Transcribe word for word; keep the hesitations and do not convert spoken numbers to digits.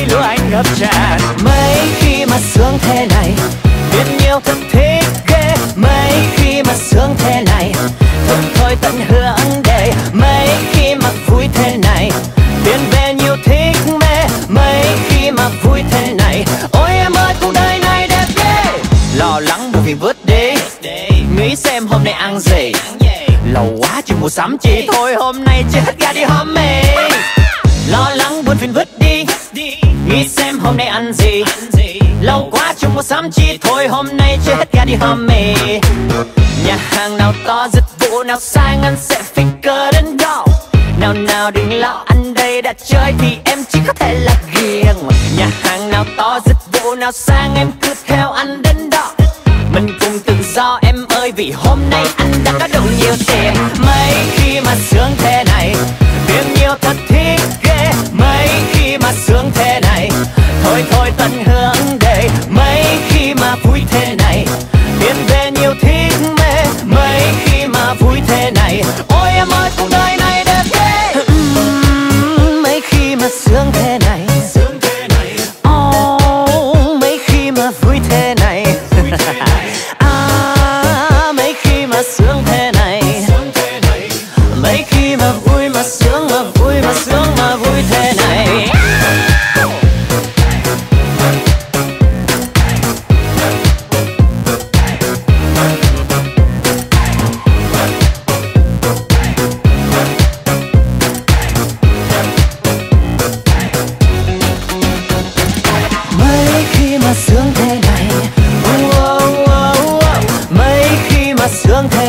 thấy lúa anh ngập tràn. Mấy khi mà sướng thế này, biết nhiều thật thích ghê. Mấy khi mà sướng thế này, thật thôi tận hưởng đời. Mấy khi mà vui thế này, tiền về nhiều thích mê. Mấy khi mà vui thế này, ôi em ơi cuộc đời này đẹp ghê. Lo lắng bởi vì vớt đi, nghĩ xem hôm nay ăn gì. Lâu quá chưa mua sắm chi, thôi hôm nay chết ra đi homie. Lo lắng buồn phiền vứt đi, nghĩ xem hôm nay ăn gì. Lâu quá chưa mua sắm chi, thôi hôm nay chết ra đi homie. Nhà hàng nào to, dịch vụ nào sang, ăn sẽ phình cơ đến đó. Nào nào đừng lo, ăn đây đã chơi thì em chỉ có thể là ghiêng. Nhà hàng nào to, dịch vụ nào sang, em cứ theo ăn đến đó. Mình cùng tự do em ơi, vì hôm nay anh đã có đủ nhiều tiền. Mấy khi mà sướng thế này, tiền nhiều thật thích ghê. Mấy khi mà sướng thế này, thôi thôi tận hưởng đời. Mấy khi mà vui thế này, tiền về nhiều thích mê. Mấy khi mà vui thế này, ôi em ơi cuộc đời này đẹp ghê. Mấy khi mà sướng thế này, oh, mấy khi mà vui thế này. À, mấy khi mà sướng thế này, mấy khi mà vui mà sướng, mà vui mà sướng mà vui thế này. Mấy khi mà sướng thế này, mấy khi mà sướng thế